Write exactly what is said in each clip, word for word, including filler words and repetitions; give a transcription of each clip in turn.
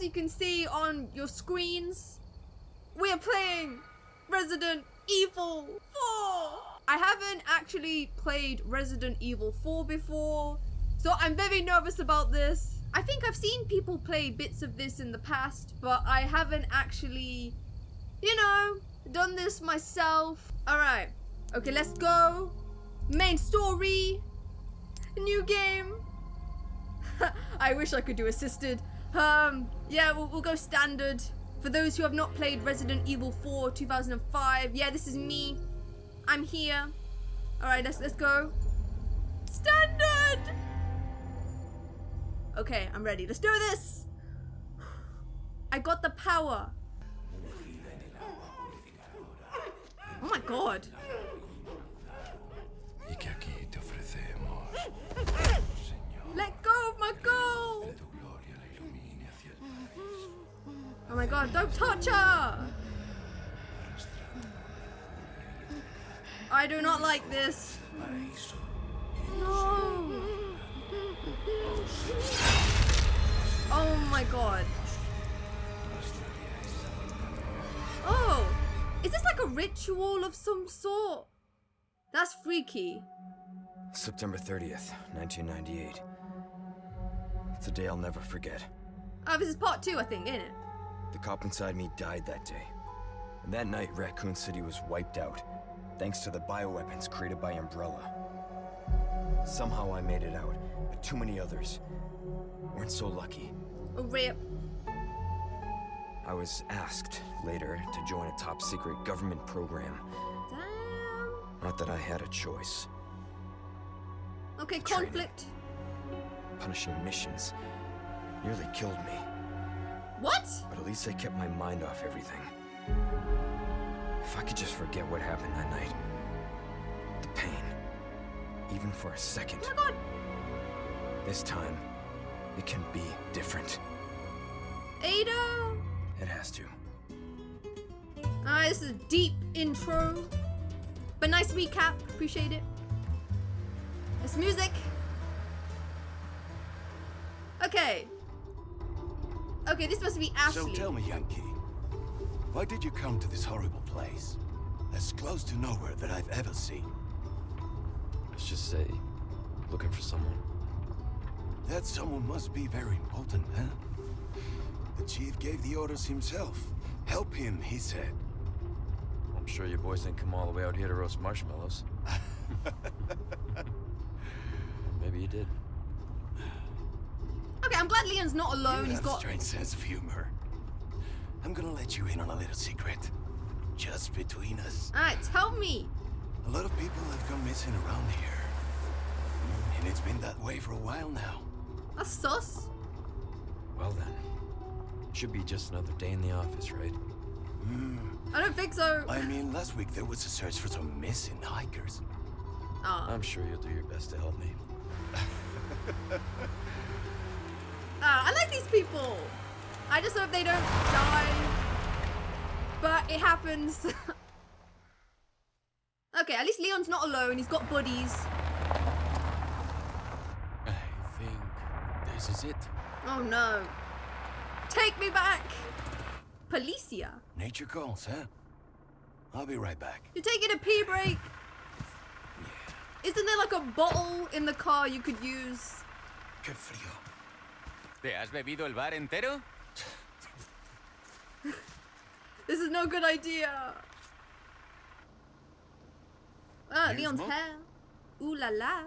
as you can see on your screens, we are playing Resident Evil four! I haven't actually played Resident Evil four before, so I'm very nervous about this. I think I've seen people play bits of this in the past, but I haven't actually, you know, done this myself. Alright, okay, let's go. Main story. New game. I wish I could do assisted. Um, yeah, we'll, we'll go standard. For those who have not played Resident Evil four two thousand five, yeah, this is me. I'm here. Alright, let's, let's go. Standard! Okay, I'm ready. Let's do this! I got the power. Oh my god. Let go of my goal! Oh my god, don't touch her! I do not like this. No! Oh my god. Oh! Is this like a ritual of some sort? That's freaky. September thirtieth, nineteen ninety-eight. It's a day I'll never forget. Oh, this is part two, I think, isn't it? The cop inside me died that day. And that night, Raccoon City was wiped out, thanks to the bioweapons created by Umbrella. Somehow I made it out, but too many others weren't so lucky. A rip. I was asked later to join a top-secret government program. Damn. Not that I had a choice. Okay, the conflict. Training. Punishing missions nearly killed me. What? But at least I kept my mind off everything. If I could just forget what happened that night, the pain, even for a second. Oh my god. This time, it can be different. Ada. It has to. Ah, this is a deep intro, but nice recap. Appreciate it. It's music. Okay. Okay, this must be Ashley. So tell me, Yankee, why did you come to this horrible place? As close to nowhere that I've ever seen. Let's just say, looking for someone. That someone must be very important, huh? The chief gave the orders himself. Help him, he said. I'm sure your boys didn't come all the way out here to roast marshmallows. Maybe you did. Okay, I'm glad Leon's not alone. You He's got a strange sense of humor. I'm gonna let you in on a little secret, just between us. All right, tell me. A lot of people have gone missing around here, and it's been that way for a while now. That's sus. Well then, should be just another day in the office, right? Mm. I don't think so. I mean, last week there was a search for some missing hikers. Oh. I'm sure you'll do your best to help me. Uh, I like these people. I just hope they don't die. But it happens. Okay, at least Leon's not alone. He's got buddies. I think this is it. Oh no. Take me back. Policia. Nature calls, huh? I'll be right back. You're taking a pee break. Yeah. Isn't there like a bottle in the car you could use? Qué frío. ¿Te has bebido el bar entero? This is no good idea. Ah, Leon's hair. Ooh la la.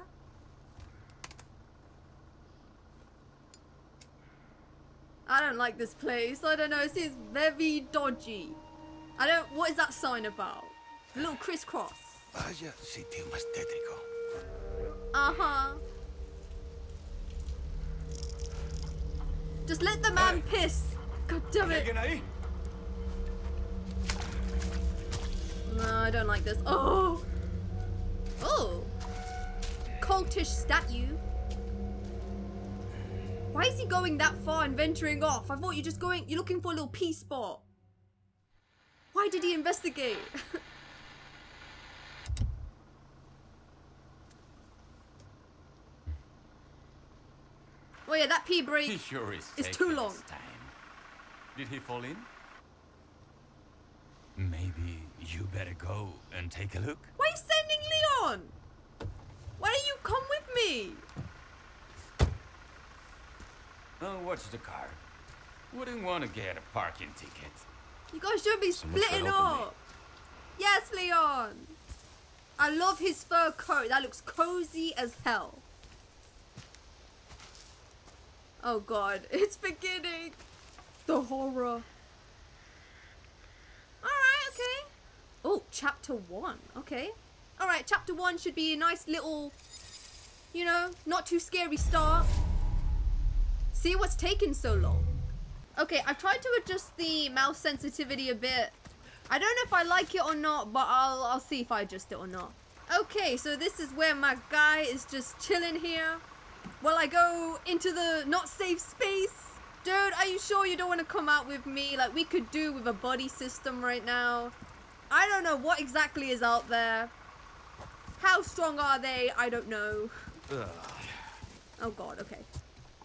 I don't like this place. I don't know. It seems very dodgy. I don't. What is that sign about? A little crisscross. Vaya sitio más tétrico. Uh huh. Just let the man piss. God damn it. No, I don't like this. Oh. Oh. Cultish statue. Why is he going that far and venturing off? I thought you're just going, you're looking for a little pee spot. Why did he investigate? Oh yeah, that pee break sure is, is too long. Time. Did he fall in? Maybe you better go and take a look. Why are you sending Leon? Why don't you come with me? Oh, watch the car. Wouldn't want to get a parking ticket. You guys should be splitting up. Yes, Leon. I love his fur coat. That looks cozy as hell. Oh god, it's beginning. The horror. Alright, okay. Oh, chapter one. Okay. Alright, chapter one should be a nice little, you know, not too scary start. See what's taking so long. Okay, I've tried to adjust the mouse sensitivity a bit. I don't know if I like it or not, but I'll, I'll see if I adjust it or not. Okay, so this is where my guy is just chilling here. While I go into the not safe space. Dude, are you sure you don't want to come out with me? Like, we could do with a buddy system right now. I don't know what exactly is out there. How strong are they? I don't know. Ugh. Oh god, okay.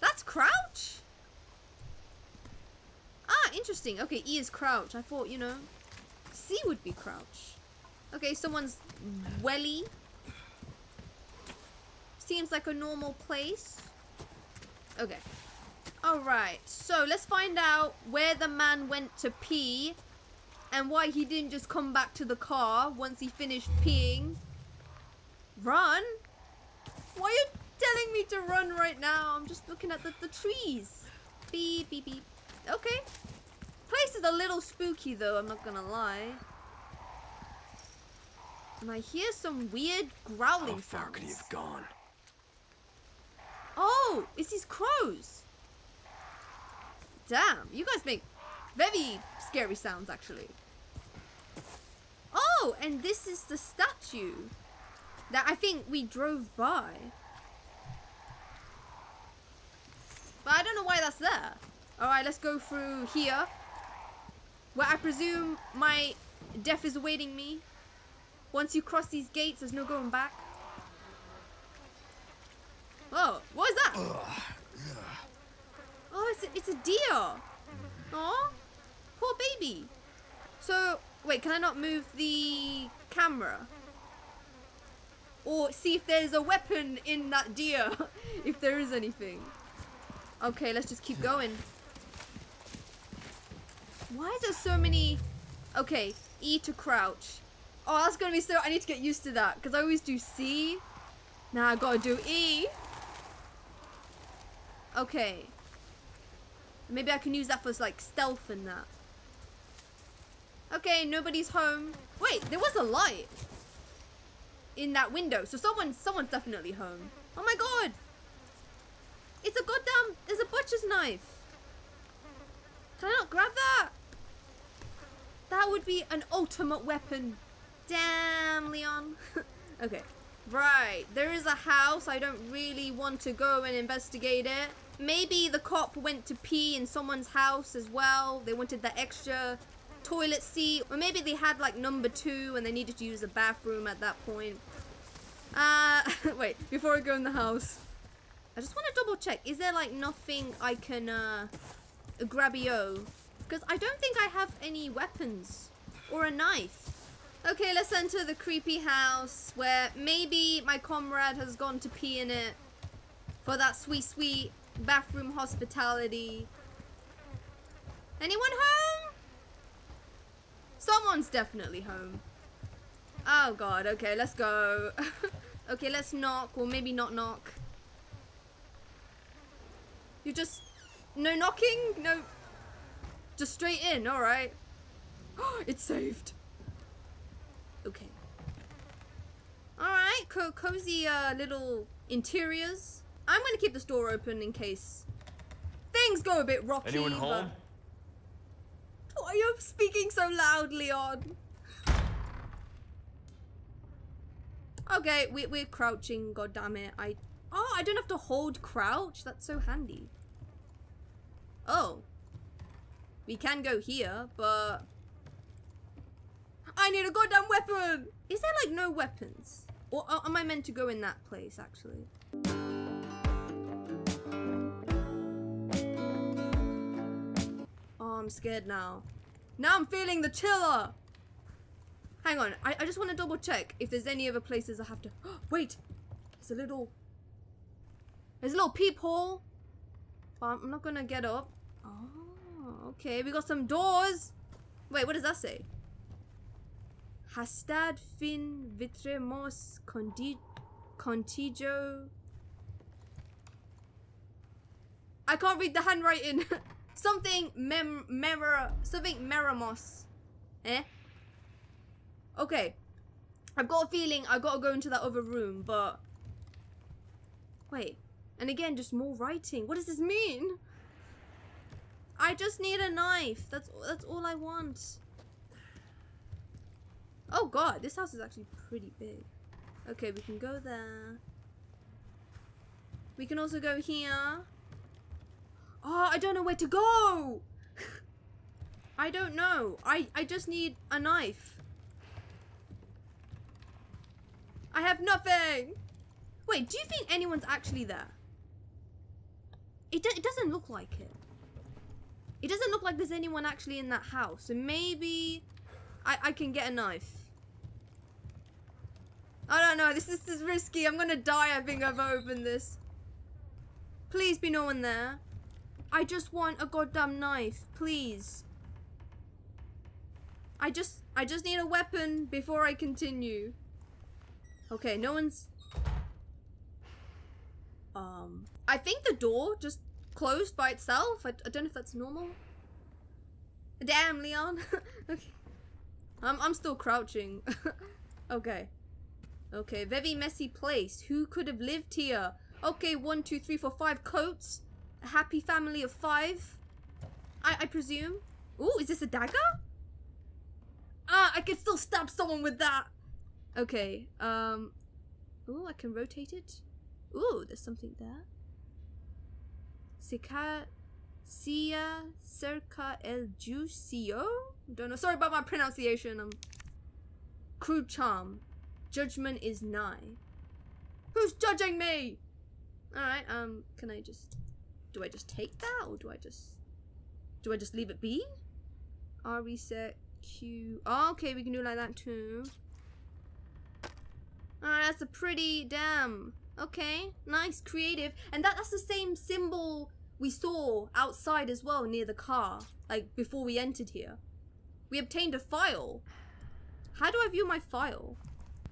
That's crouch? Ah, interesting. Okay, E is crouch. I thought, you know, C would be crouch. Okay, someone's welly. Seems like a normal place. Okay. Alright, so let's find out where the man went to pee and why he didn't just come back to the car once he finished peeing. Run? Why are you telling me to run right now? I'm just looking at the, the trees. Beep, beep, beep. Okay. Place is a little spooky though, I'm not gonna lie. And I hear some weird growling sounds. How far could he have gone? Oh, it's these crows. Damn, you guys make very scary sounds, actually. Oh, and this is the statue that I think we drove by. But I don't know why that's there. Alright, let's go through here, where I presume my death is awaiting me. Once you cross these gates, there's no going back. Oh, what is that? Ugh. Oh, it's a, it's a deer. Aw, poor baby. So, wait, can I not move the camera? Or see if there's a weapon in that deer, if there is anything. Okay, let's just keep going. Why is there so many? Okay, E to crouch. Oh, that's gonna be so, I need to get used to that, because I always do C. Now I gotta do E. Okay. Maybe I can use that for, like, stealth and that. Okay, nobody's home. Wait, there was a light in that window. So someone, someone's definitely home. Oh, my God. It's a goddamn... There's a butcher's knife. Can I not grab that? That would be an ultimate weapon. Damn, Leon. Okay. Right. There is a house. I don't really want to go and investigate it. Maybe the cop went to pee in someone's house as well. They wanted the extra toilet seat. Or maybe they had like number two and they needed to use a bathroom at that point. Uh, wait, before I go in the house, I just want to double check. Is there like nothing I can uh, grabio? Because I don't think I have any weapons or a knife. Okay, let's enter the creepy house where maybe my comrade has gone to pee in it for that sweet, sweet bathroom hospitality. Anyone home? Someone's definitely home. Oh god, okay, let's go. Okay, let's knock, or maybe not knock. You just... No knocking? No... Just straight in, alright. It's saved. Okay. Alright, co cozy uh, little interiors. I'm gonna keep this door open in case things go a bit rocky. Anyone home? Why are you speaking so loud, Leon? Okay, we, we're crouching, god damn it. I Oh, I don't have to hold crouch. That's so handy. Oh. We can go here, but I need a goddamn weapon! Is there like no weapons? Or am I meant to go in that place actually? I'm I'm scared now. Now I'm feeling the chiller. Hang on. I, I just want to double check if there's any other places I have to... Wait. There's a little... There's a little peephole. But I'm not going to get up. Oh, okay. We got some doors. Wait, what does that say? Hastad fin vitremos contigio... I can't read the handwriting. Something mem mirror something meramos. Eh? Okay. I've got a feeling I gotta go into that other room, but wait. And again, just more writing. What does this mean? I just need a knife. That's that's all I want. Oh god, this house is actually pretty big. Okay, we can go there. We can also go here. Oh, I don't know where to go. I don't know. I, I just need a knife. I have nothing. Wait, do you think anyone's actually there? It, do it doesn't look like it. It doesn't look like there's anyone actually in that house. So maybe I, I can get a knife. I don't know. This is, this is risky. I'm going to die. I think I've opened this. Please be no one there. I just want a goddamn knife, please. I just, I just need a weapon before I continue. Okay, no one's... Um, I think the door just closed by itself. I, I don't know if that's normal. Damn, Leon. Okay. I'm, I'm still crouching. Okay. Okay, very messy place. Who could have lived here? Okay, one, two, three, four, five coats. A happy family of five, I, I presume. Ooh, is this a dagger? Ah, I could still stab someone with that. Okay, um... Ooh, I can rotate it. Ooh, there's something there. Cicacia cerca el juicio? Don't know, sorry about my pronunciation. Um, Crude charm. Judgment is nigh. Who's judging me? Alright, um, can I just... Do I just take that, or do I just... Do I just leave it be? R reset Q... Oh, okay, we can do it like that too. Alright, that's a pretty damn... Okay, nice, creative. And that, that's the same symbol we saw outside as well, near the car. Like, before we entered here. We obtained a file. How do I view my file?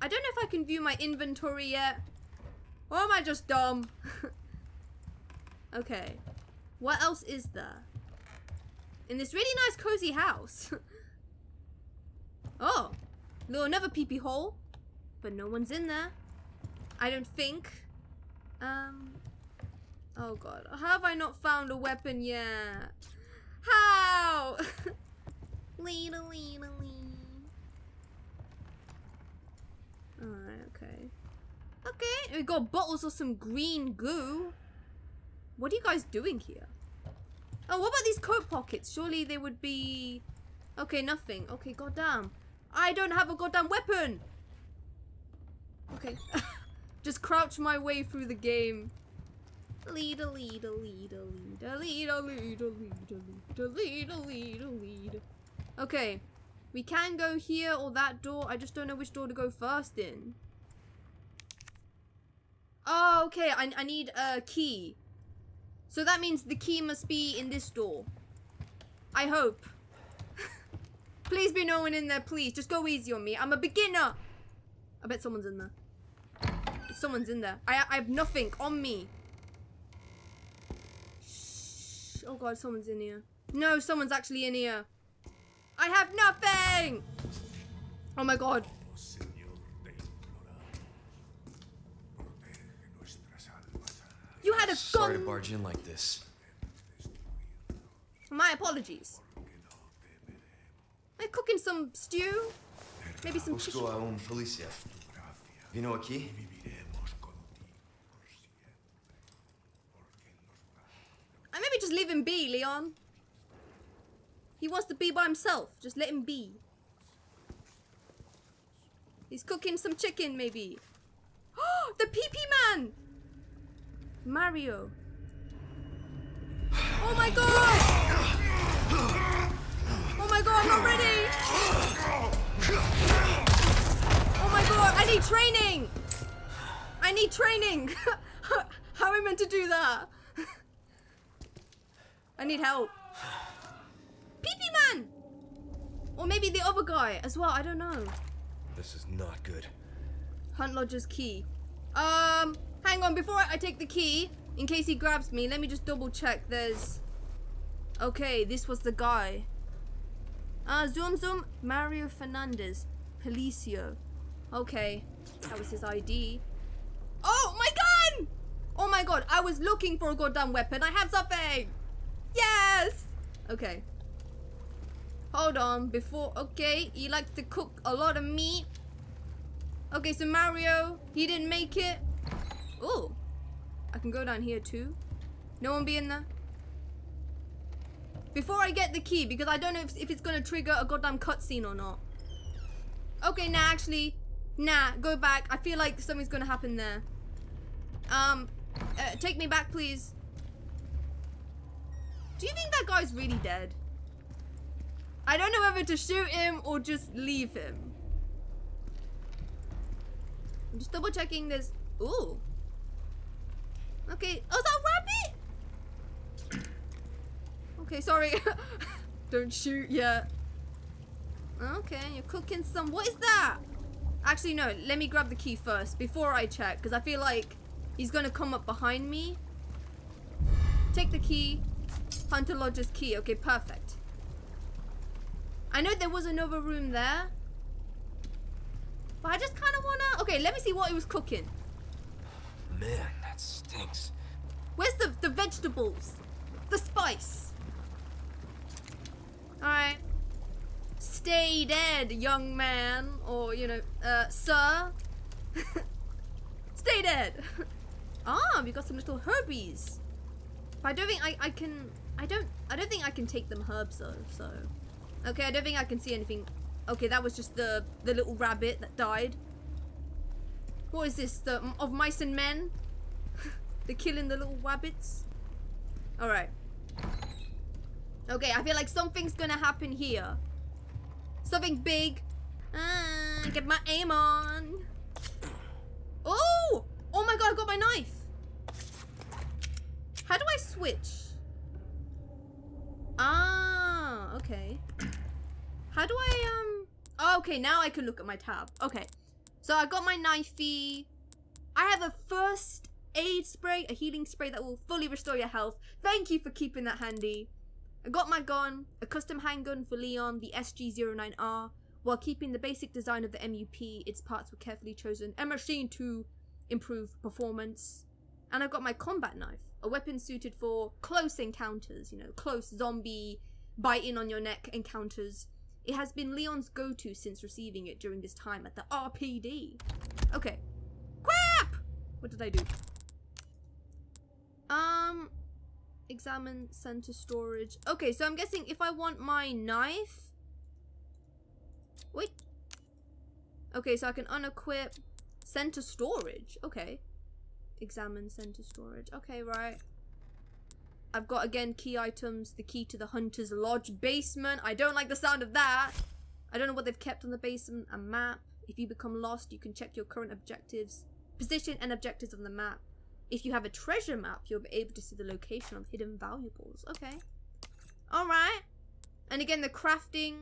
I don't know if I can view my inventory yet. Or am I just dumb? Okay, what else is there? In this really nice cozy house. Oh, little another peepee hole, but no one's in there. I don't think. Um, oh god, have I not found a weapon yet? How? Alright, okay. Okay, we got bottles of some green goo. What are you guys doing here? Oh, what about these coat pockets? Surely they would be... Okay, nothing. Okay, goddamn. I don't have a goddamn weapon! Okay. Just crouch my way through the game. Leader, leader, leader, leader, leader, leader, leader, leader, leader, leader, leader. Okay. We can go here or that door. I just don't know which door to go first in. Oh, okay. I, I need a key. So that means the key must be in this door. I hope. Please be no one in there, please. Just go easy on me. I'm a beginner. I bet someone's in there. Someone's in there. I, I have nothing on me. Shh. Oh god, someone's in here. No, someone's actually in here. I have nothing. Oh my god. You had a gun! Sorry to barge in like this. My apologies. I'm cooking some stew. Maybe some chicken. You know a key? I maybe just leave him be, Leon. He wants to be by himself. Just let him be. He's cooking some chicken, maybe. Oh, the pee-pee man! Mario. Oh my god! down already! Oh my god, I need training! I need training! How am I meant to do that? I need help. Pee-pee man! Or maybe the other guy as well, I don't know. This is not good. Hunt Lodger's key. Um, hang on, before I take the key, in case he grabs me, let me just double check. There's... Okay, this was the guy. Uh, zoom zoom, Mario Fernandez, Policio. Okay, that was his I D. Oh, my gun! Oh my god, I was looking for a goddamn weapon. I have something! Yes! Okay. Hold on, before, okay, he likes to cook a lot of meat. Okay, so Mario, he didn't make it. Ooh, I can go down here too. No one be in there. Before I get the key, because I don't know if, if it's gonna trigger a goddamn cutscene or not. Okay, nah, actually, nah, go back. I feel like something's gonna happen there. Um, uh, take me back, please. Do you think that guy's really dead? I don't know whether to shoot him or just leave him. I'm just double checking this. Ooh. Okay. Oh, is that rabbit? Okay, sorry. Don't shoot yet. Okay, you're cooking some. What is that? Actually, no. Let me grab the key first before I check, because I feel like he's going to come up behind me. Take the key. Hunter Lodger's key. Okay, perfect. I know there was another room there, but I just kind of wanna... Okay, let me see what he was cooking. Man, that stinks. Where's the, the vegetables? The spice? Alright. Stay dead, young man. Or, you know, uh, sir. Stay dead. Ah, we got some little herbies. But I don't think I, I can... I don't, I don't think I can take them herbs though, so... Okay, I don't think I can see anything. Okay, that was just the the little rabbit that died. What is this? The of mice and men? The killing the little rabbits? Alright. Okay, I feel like something's gonna happen here. Something big. Ah, get my aim on. Oh! Oh my god, I got my knife! How do I switch? Ah, okay. How do I, um... Oh, okay, now I can look at my tab. Okay. So I got my knifey. I have a first aid spray, a healing spray that will fully restore your health. Thank you for keeping that handy. I got my gun, a custom handgun for Leon, the S G zero nine R. While keeping the basic design of the M U P, its parts were carefully chosen and machined to improve performance. And I've got my combat knife, a weapon suited for close encounters, you know, close zombie, biting on your neck encounters. It has been Leon's go-to since receiving it during this time at the R P D. Okay. Crap! What did I do? Um, examine center storage. Okay, so I'm guessing if I want my knife... Wait. Okay, so I can unequip center storage. Okay. Examine center storage. Okay, right. I've got, again, key items. The key to the Hunter's Lodge basement. I don't like the sound of that. I don't know what they've kept on the basement. A map. If you become lost, you can check your current objectives, position, and objectives on the map. If you have a treasure map, you'll be able to see the location of hidden valuables. Okay. Alright. And again, the crafting.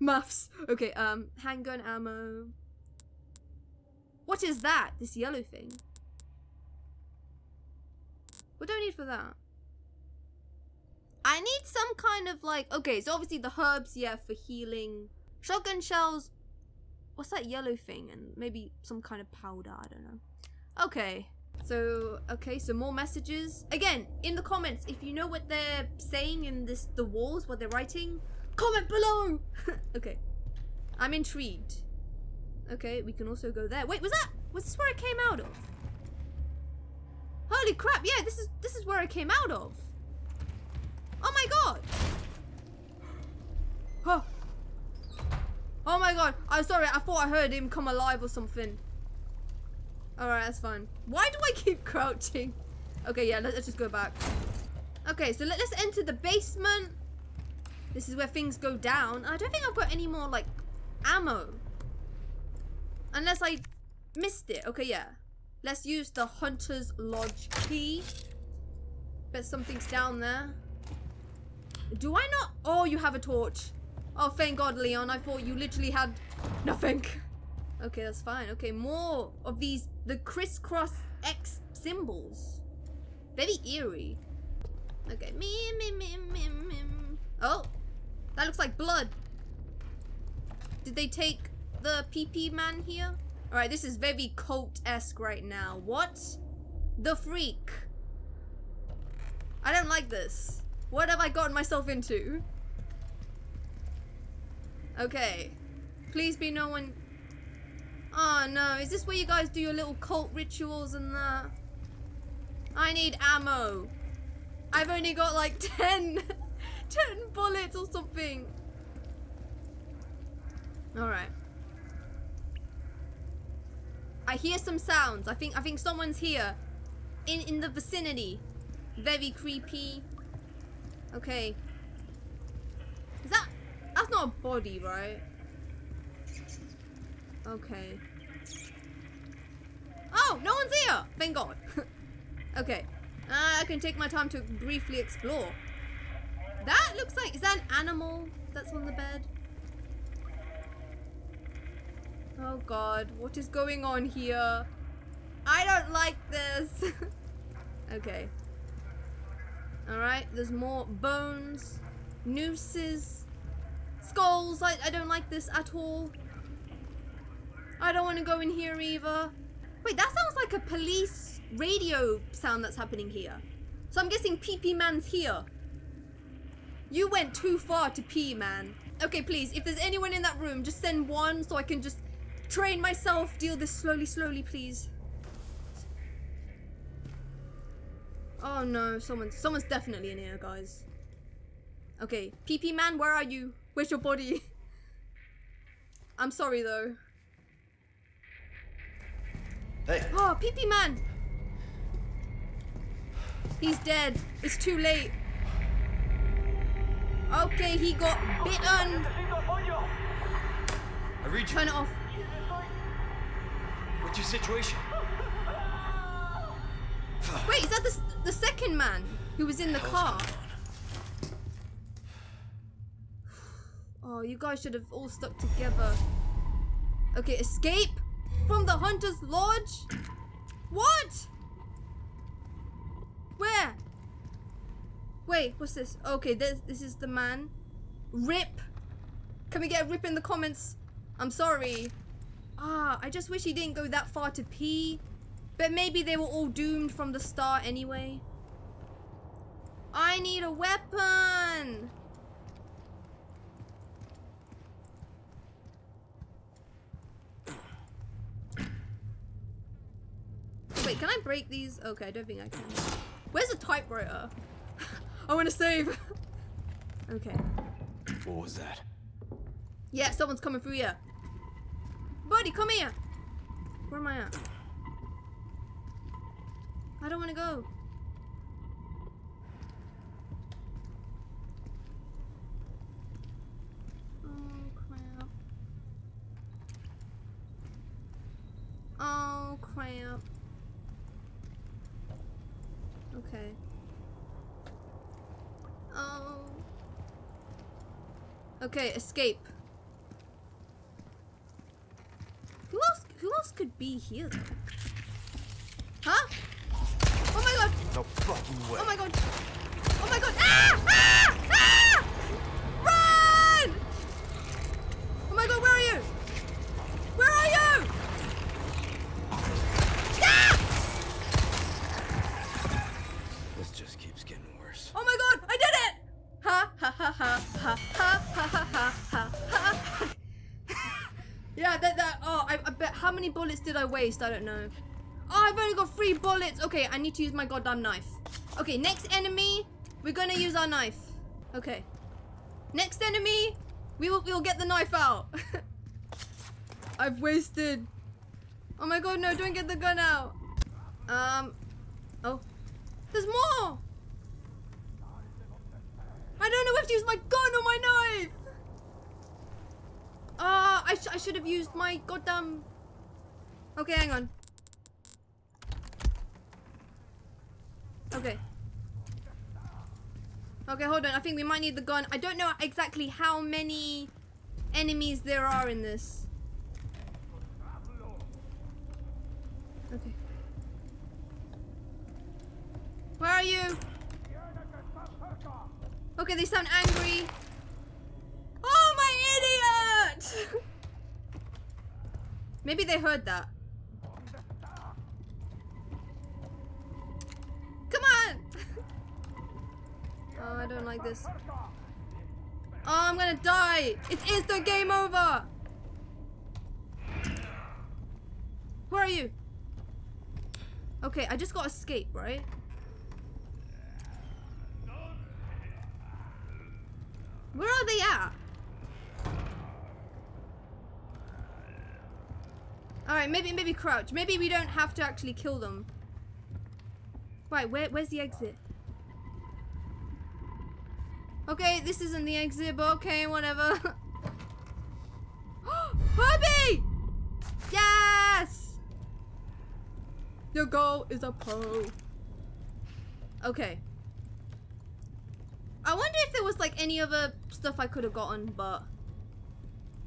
Muffs. Okay, um, handgun ammo. What is that? This yellow thing. What do I need for that? I need some kind of like... Okay, so obviously the herbs, yeah, for healing. Shotgun shells. What's that yellow thing? And maybe some kind of powder, I don't know. Okay. So, okay, so more messages. Again, in the comments, if you know what they're saying in this, the walls, what they're writing, comment below! Okay. I'm intrigued. Okay, we can also go there. Wait, was that? Was this where I came out of? Holy crap! Yeah, this is this is where I came out of. Oh my god! Oh. Oh my god! I'm sorry. I thought I heard him come alive or something. All right, that's fine. Why do I keep crouching? Okay, yeah, let's just go back. Okay, so let's enter the basement. This is where things go down. I don't think I've got any more, like, ammo. Unless I missed it. Okay, yeah. Let's use the Hunter's Lodge key. Bet something's down there. Do I not? Oh, you have a torch. Oh, thank God, Leon. I thought you literally had nothing. Okay, that's fine. Okay, more of these, the crisscross X symbols. Very eerie. Okay. Oh, that looks like blood. Did they take the P P man here? All right, this is very cult-esque right now. What the freak? I don't like this. What have I gotten myself into? Okay. Please be no one... Oh no, is this where you guys do your little cult rituals and that? I need ammo. I've only got like ten, ten bullets or something. Alright. I hear some sounds. I think I think someone's here. In in the vicinity. Very creepy. Okay. Is that that's not a body, right? Okay. Oh, no one's here! Thank God. Okay. Uh, I can take my time to briefly explore. That looks like... Is that an animal that's on the bed? Oh God, what is going on here? I don't like this. Okay. Alright, there's more bones, nooses, skulls. I, I don't like this at all. I don't want to go in here either. Wait, that sounds like a police radio sound that's happening here. So I'm guessing P P Man's here. You went too far to pee, man. Okay, please, if there's anyone in that room, just send one so I can just train myself. Deal this slowly, slowly, please. Oh no, someone's, someone's definitely in here, guys. Okay, P P Man, where are you? Where's your body? I'm sorry, though. Hey. Oh, P P Man! He's dead. It's too late. Okay, he got bitten. I reach. Turn it off. What's your situation? Wait, is that the the second man who was in the car? Oh, you guys should have all stuck together. Okay, escape from the Hunter's Lodge. What? Where? Wait, what's this? Okay, this, this is the man. Rip. Can we get a rip in the comments? I'm sorry. Ah, I just wish he didn't go that far to pee. But maybe they were all doomed from the start anyway. I need a weapon. Wait, can I break these? Okay, I don't think I can. Where's the typewriter? I want to save. Okay. What was that? Yeah, someone's coming through here. Buddy, come here. Where am I at? I don't want to go. Oh, crap. Oh, crap. Okay. Oh. Okay, escape. Who else? Who else could be here? Though? Huh? Oh my God! No fucking way! Oh my God! Oh my God! Ah! Ah! Ah! Run! Oh my God! Where are you? Where are you? Ah! This just keeps getting worse. Oh my God! I did it! Ha ha ha ha ha ha ha ha ha ha. Yeah, that that. Oh, I, I bet. How many bullets did I waste? I don't know. Oh, I've only got three bullets. Okay, I need to use my goddamn knife. Okay, next enemy, we're gonna use our knife. Okay. Next enemy, we will we'll get the knife out. I've wasted. Oh my God, no, don't get the gun out. Um, oh, there's more. I don't know if used my gun or my knife! Uh, I, sh I should have used my goddamn... Okay, hang on. Okay. Okay, hold on. I think we might need the gun. I don't know exactly how many enemies there are in this. Okay. Where are you? Okay, they sound angry. Oh, my idiot! Maybe they heard that. Come on! Oh, I don't like this. Oh, I'm gonna die! It's instant game over! Where are you? Okay, I just gotta escape, right? Where are they at? Alright, maybe maybe crouch. Maybe we don't have to actually kill them. Right, where, where's the exit? Okay, this isn't the exit, but okay, whatever. Herbie! Yes! Your goal is a pro. Okay. I wonder if there was like any other stuff I could have gotten, but...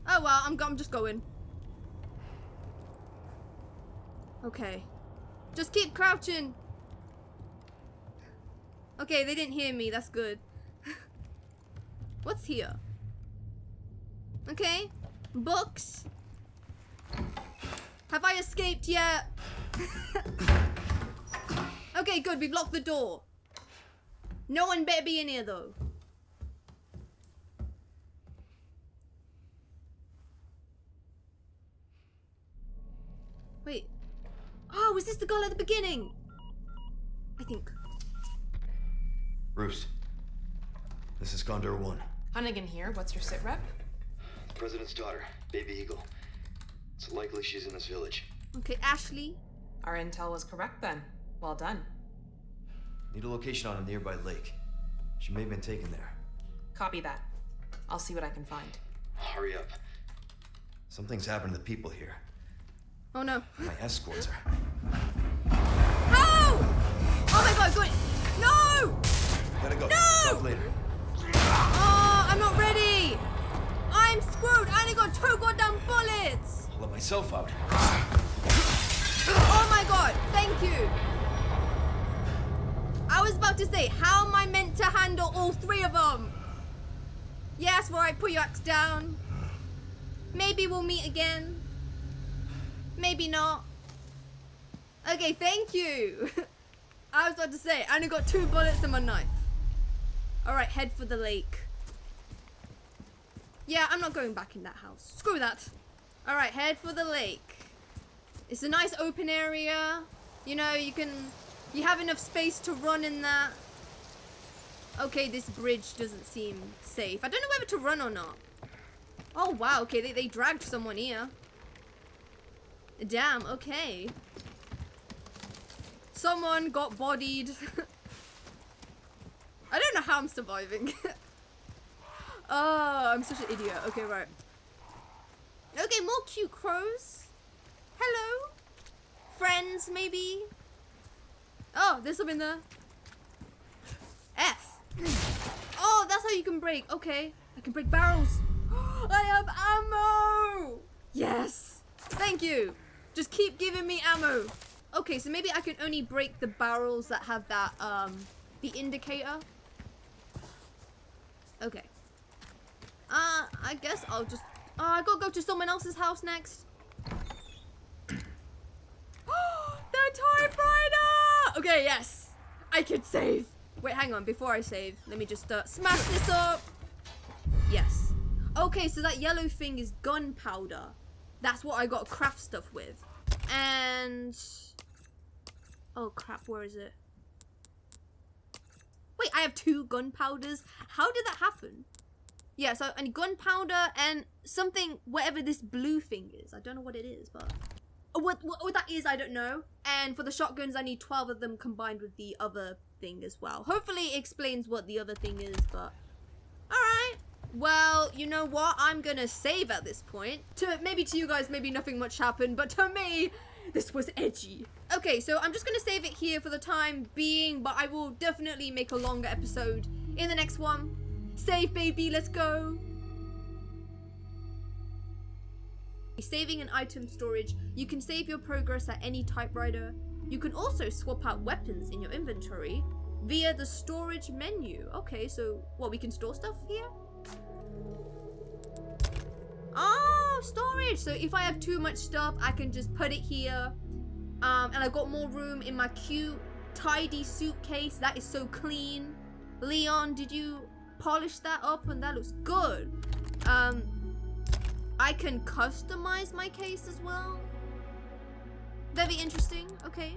Oh well, I'm, I'm just going. Okay. Just keep crouching. Okay, they didn't hear me. That's good. What's here? Okay. Books. Have I escaped yet? Okay, good. We've locked the door. No one better be in here, though. Wait. Oh, was this the girl at the beginning? I think. Bruce, this is Condor One. Hunnigan here. What's your sit rep? President's daughter, Baby Eagle. It's likely she's in this village. Okay, Ashley. Our intel was correct then. Well done. Need a location on a nearby lake. She may have been taken there. Copy that. I'll see what I can find. Hurry up. Something's happened to the people here. Oh no. My escorts are. How? Oh my god, good. No! Gotta go. No! Talk later. Oh, I'm not ready. I'm screwed. I only got two goddamn bullets. I'll let myself out. Oh my god, thank you. I was about to say, how am I meant to handle all three of them? Yes, right, put your axe down. Maybe we'll meet again. Maybe not. Okay, thank you. I was about to say, I only got two bullets and my knife. Alright, head for the lake. Yeah, I'm not going back in that house. Screw that. Alright, head for the lake. It's a nice open area. You know, you can... You have enough space to run in that. Okay, this bridge doesn't seem safe. I don't know whether to run or not. Oh, wow. Okay, they, they dragged someone here. Damn, okay. Someone got bodied. I don't know how I'm surviving. Oh, I'm such an idiot. Okay, right. Okay, more cute crows. Hello. Friends, maybe. Oh, there's something there. F. Oh, that's how you can break. Okay. I can break barrels. I have ammo! Yes. Thank you. Just keep giving me ammo. Okay, so maybe I can only break the barrels that have that, um, the indicator. Okay. Uh, I guess I'll just... Oh, I gotta go to someone else's house next. Oh, the typewriter! Okay, yes! I can save! Wait, hang on. Before I save, let me just uh, smash this up! Yes. Okay, so that yellow thing is gunpowder. That's what I got to craft stuff with. And... Oh, crap. Where is it? Wait, I have two gunpowders? How did that happen? Yeah, so and gunpowder and something, whatever this blue thing is. I don't know what it is, but... What, what, what that is, I don't know. And for the shotguns, I need twelve of them combined with the other thing as well. Hopefully it explains what the other thing is, but... Well, you know what? I'm gonna save at this point. To, maybe to you guys, maybe nothing much happened, but to me, this was edgy. Okay, so I'm just gonna save it here for the time being, but I will definitely make a longer episode in the next one. Save, baby, let's go. Saving an item storage, you can save your progress at any typewriter. You can also swap out weapons in your inventory via the storage menu. Okay, so what, we can store stuff here? Oh, storage! So if I have too much stuff, I can just put it here. Um, and I've got more room in my cute, tidy suitcase. That is so clean. Leon, did you polish that up? And that looks good. Um, I can customize my case as well. Very interesting. Okay.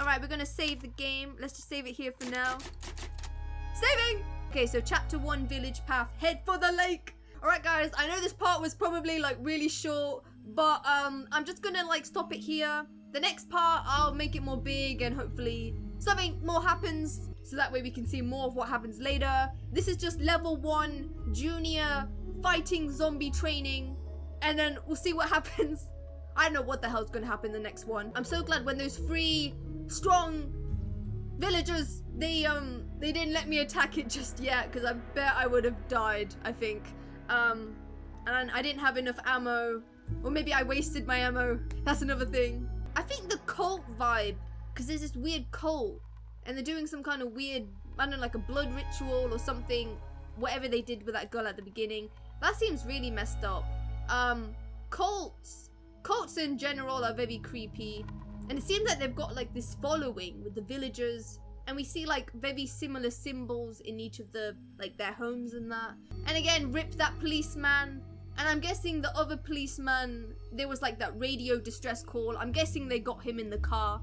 Alright, we're gonna save the game. Let's just save it here for now. Saving! Okay, so chapter one, village path. Head for the lake! Alright guys, I know this part was probably like really short, but um, I'm just gonna like stop it here. The next part, I'll make it more big and hopefully something more happens. So that way we can see more of what happens later. This is just level one, junior, fighting zombie training. And then we'll see what happens. I don't know what the hell's gonna happen in the next one. I'm so glad when those three strong villagers, they um they didn't let me attack it just yet, because I bet I would have died, I think. Um, and I didn't have enough ammo. Or maybe I wasted my ammo. That's another thing. I think the cult vibe, because there's this weird cult, and they're doing some kind of weird, I don't know, like a blood ritual or something, whatever they did with that girl at the beginning. That seems really messed up. Um, cults. Cults in general are very creepy, and it seems like they've got like this following with the villagers, and we see like very similar symbols in each of the like their homes and that. And again, rip that policeman, and I'm guessing the other policeman, there was like that radio distress call. I'm guessing they got him in the car.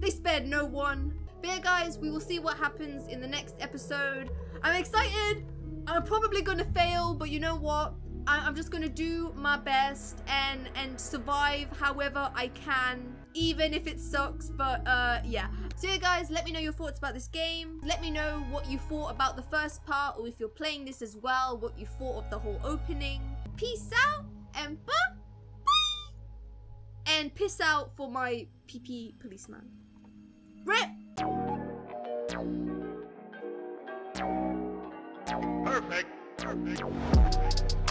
They spared no one. But yeah guys, we will see what happens in the next episode. I'm excited. I'm probably gonna fail, but you know what? I'm just gonna do my best and and survive however I can, even if it sucks, but uh yeah. So yeah guys, let me know your thoughts about this game. Let me know what you thought about the first part, or if you're playing this as well, what you thought of the whole opening. Peace out and bye, bye. And piss out for my pee-pee policeman. RIP. Perfect. Perfect. Perfect.